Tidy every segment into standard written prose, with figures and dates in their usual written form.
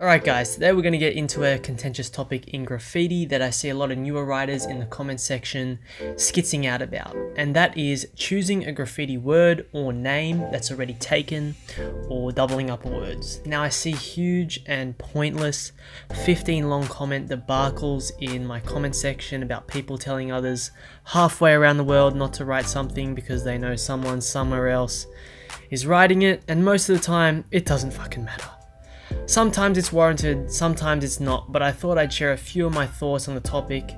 Alright guys, today we're going to get into a contentious topic in graffiti that I see a lot of newer writers in the comment section skitzing out about, and that is choosing a graffiti word or name that's already taken or doubling up words. Now I see huge and pointless 15 long comment debacles in my comment section about people telling others halfway around the world not to write something because they know someone somewhere else is writing it, and most of the time it doesn't fucking matter. Sometimes it's warranted, sometimes it's not, but I thought I'd share a few of my thoughts on the topic.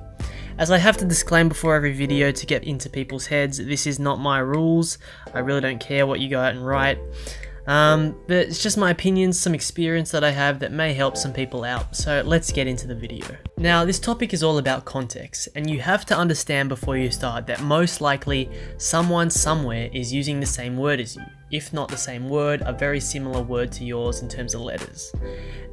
As I have to disclaim before every video to get into people's heads, this is not my rules. I really don't care what you go out and write. But it's just my opinions, some experience that I have that may help some people out, so let's get into the video. Now, this topic is all about context, and you have to understand before you start that most likely someone somewhere is using the same word as you, if not the same word, a very similar word to yours in terms of letters.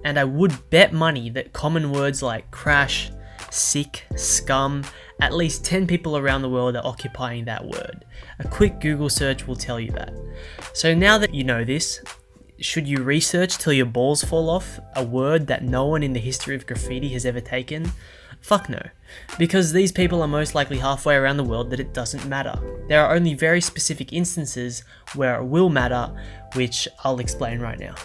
And I would bet money that common words like crash, sick, scum, at least 10 people around the world are occupying that word. A quick Google search will tell you that. So now that you know this, should you research till your balls fall off a word that no one in the history of graffiti has ever taken? Fuck no, because these people are most likely halfway around the world that it doesn't matter. There are only very specific instances where it will matter, which I'll explain right now.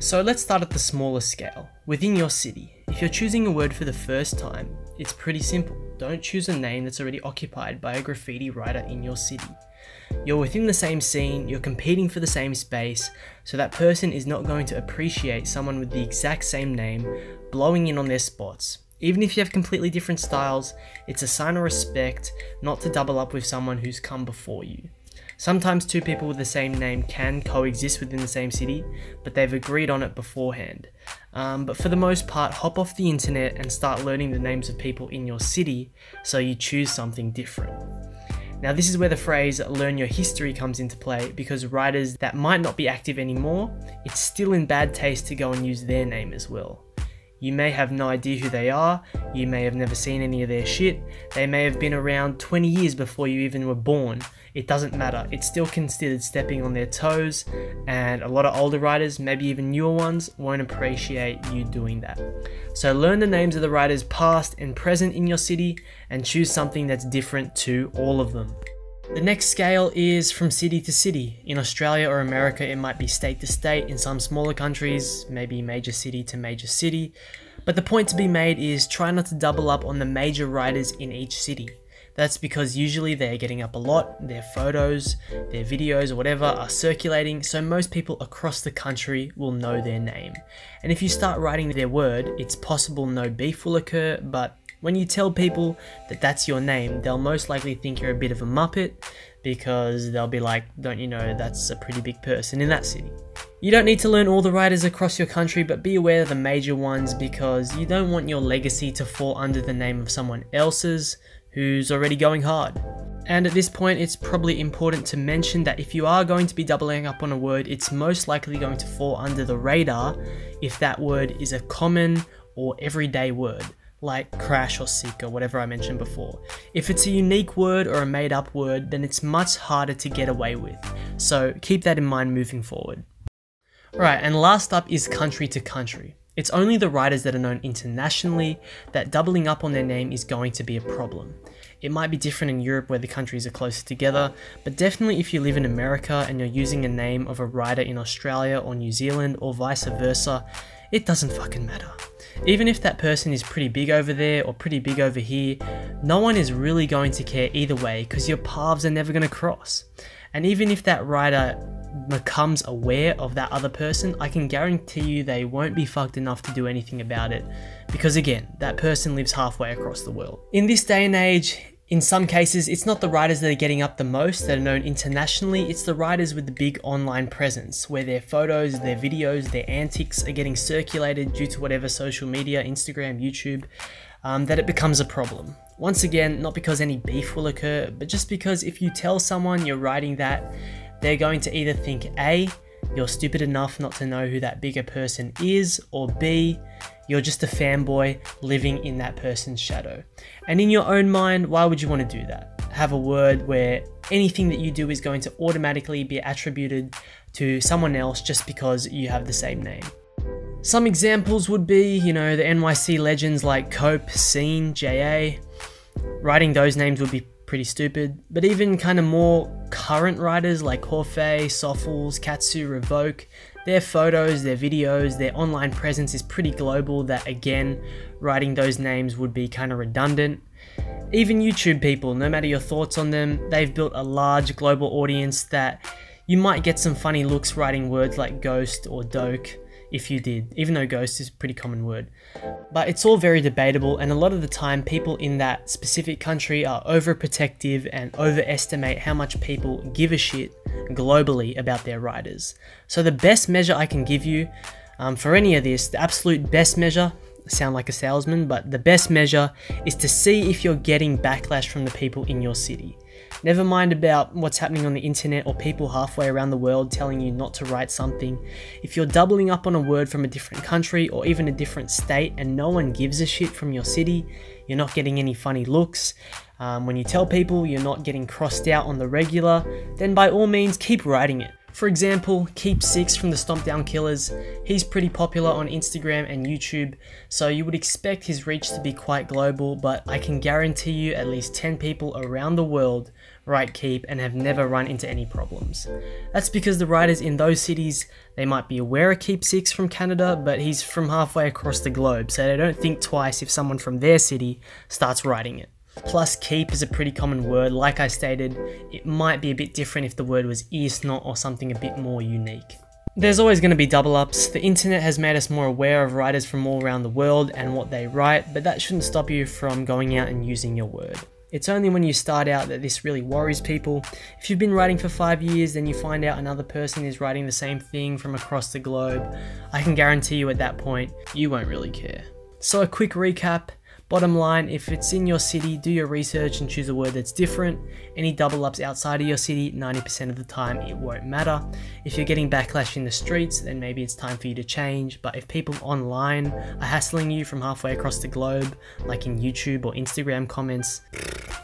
So let's start at the smaller scale, within your city. If you're choosing a word for the first time, it's pretty simple. Don't choose a name that's already occupied by a graffiti writer in your city. You're within the same scene, you're competing for the same space, so that person is not going to appreciate someone with the exact same name blowing in on their spots. Even if you have completely different styles, it's a sign of respect not to double up with someone who's come before you. Sometimes two people with the same name can coexist within the same city, but they've agreed on it beforehand. But for the most part, hop off the internet and start learning the names of people in your city so you choose something different. Now this is where the phrase learn your history comes into play, because writers that might not be active anymore, it's still in bad taste to go and use their name as well. You may have no idea who they are, you may have never seen any of their shit, they may have been around 20 years before you even were born. It doesn't matter, it's still considered stepping on their toes, and a lot of older writers, maybe even newer ones, won't appreciate you doing that. So learn the names of the writers past and present in your city, and choose something that's different to all of them. The next scale is from city to city. In Australia or America, it might be state to state. In some smaller countries, maybe major city to major city. But the point to be made is try not to double up on the major writers in each city. That's because usually they're getting up a lot, their photos, their videos or whatever are circulating, so most people across the country will know their name. And if you start writing their word, it's possible no beef will occur, but when you tell people that that's your name, they'll most likely think you're a bit of a muppet, because they'll be like, don't you know that's a pretty big person in that city. You don't need to learn all the writers across your country, but be aware of the major ones, because you don't want your legacy to fall under the name of someone else's who's already going hard. And at this point, it's probably important to mention that if you are going to be doubling up on a word, it's most likely going to fall under the radar if that word is a common or everyday word, like crash or sick or whatever I mentioned before. If it's a unique word or a made up word, then it's much harder to get away with. So keep that in mind moving forward. Alright, and last up is country to country. It's only the writers that are known internationally that doubling up on their name is going to be a problem. It might be different in Europe where the countries are closer together, but definitely if you live in America and you're using a name of a writer in Australia or New Zealand or vice versa, it doesn't fucking matter. Even if that person is pretty big over there or pretty big over here, no one is really going to care either way, because your paths are never going to cross. And even if that writer becomes aware of that other person, I can guarantee you they won't be fucked enough to do anything about it, because again, that person lives halfway across the world. In this day and age, in some cases, it's not the writers that are getting up the most that are known internationally, it's the writers with the big online presence, where their photos, their videos, their antics are getting circulated due to whatever social media, Instagram, YouTube, that it becomes a problem. Once again, not because any beef will occur, but just because if you tell someone you're writing that, they're going to either think A, you're stupid enough not to know who that bigger person is, or B, you're just a fanboy living in that person's shadow. And in your own mind, why would you want to do that? Have a word where anything that you do is going to automatically be attributed to someone else just because you have the same name. Some examples would be, you know, the NYC legends like Cope, Scene, JA. Writing those names would be pretty stupid, but even kind of more current writers like Corfe, Soffles, Katsu, Revoke, their photos, their videos, their online presence is pretty global that, again, writing those names would be kind of redundant. Even YouTube people, no matter your thoughts on them, they've built a large global audience that you might get some funny looks writing words like ghost or doke. If you did, even though ghost is a pretty common word. But it's all very debatable, and a lot of the time people in that specific country are overprotective and overestimate how much people give a shit globally about their writers. So the best measure I can give you for any of this, the absolute best measure, I sound like a salesman, but the best measure is to see if you're getting backlash from the people in your city. Never mind about what's happening on the internet or people halfway around the world telling you not to write something. If you're doubling up on a word from a different country or even a different state and no one gives a shit from your city, you're not getting any funny looks. When you tell people you're not getting crossed out on the regular, then by all means keep writing it. For example, Keep Six from the Stomp Down Killers, he's pretty popular on Instagram and YouTube, so you would expect his reach to be quite global, but I can guarantee you at least 10 people around the world write Keep and have never run into any problems. That's because the writers in those cities, they might be aware of Keep Six from Canada, but he's from halfway across the globe, so they don't think twice if someone from their city starts writing it. Plus, keep is a pretty common word. Like I stated, it might be a bit different if the word was ear snot or something a bit more unique. There's always going to be double ups. The internet has made us more aware of writers from all around the world and what they write, but that shouldn't stop you from going out and using your word. It's only when you start out that this really worries people. If you've been writing for 5 years, then you find out another person is writing the same thing from across the globe. I can guarantee you at that point, you won't really care. So a quick recap. Bottom line, if it's in your city, do your research and choose a word that's different. Any double ups outside of your city, 90% of the time it won't matter. If you're getting backlash in the streets, then maybe it's time for you to change. But if people online are hassling you from halfway across the globe, like in YouTube or Instagram comments,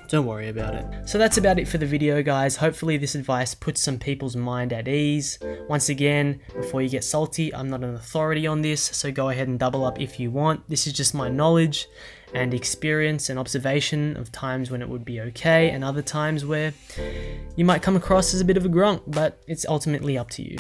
don't worry about it. So that's about it for the video, guys. Hopefully this advice puts some people's mind at ease. Once again, before you get salty, I'm not an authority on this, so go ahead and double up if you want. This is just my knowledge and experience and observation of times when it would be okay and other times where you might come across as a bit of a grunk, but it's ultimately up to you.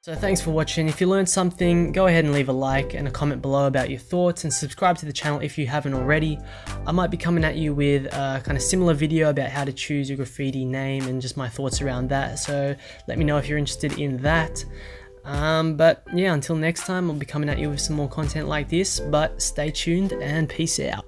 So thanks for watching. If you learned something, go ahead and leave a like and a comment below about your thoughts, and subscribe to the channel if you haven't already. I might be coming at you with a kind of similar video about how to choose your graffiti name and just my thoughts around that, so let me know if you're interested in that. But yeah, until next time, I'll be coming at you with some more content like this, but stay tuned and peace out.